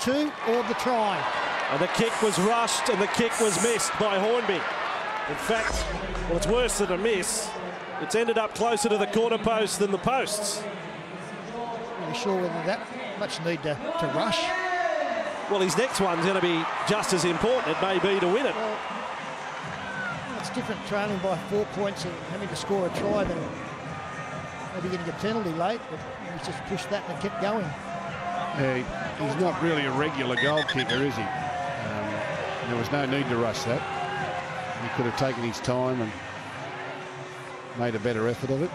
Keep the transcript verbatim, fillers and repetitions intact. two or the try. And the kick was rushed and the kick was missed by Hornby. In fact, well, it's worse than a miss. It's ended up closer to the corner post than the posts. Not really sure whether that much need to, to rush. Well, his next one's going to be just as important, it may be, to win it. Well, it's different trailing by four points and having to score a try than maybe getting a penalty late, but he's just pushed that and kept going. Yeah, he's not really a regular goal kicker, is he? Um, there was no need to rush that. He could have taken his time and made a better effort of it.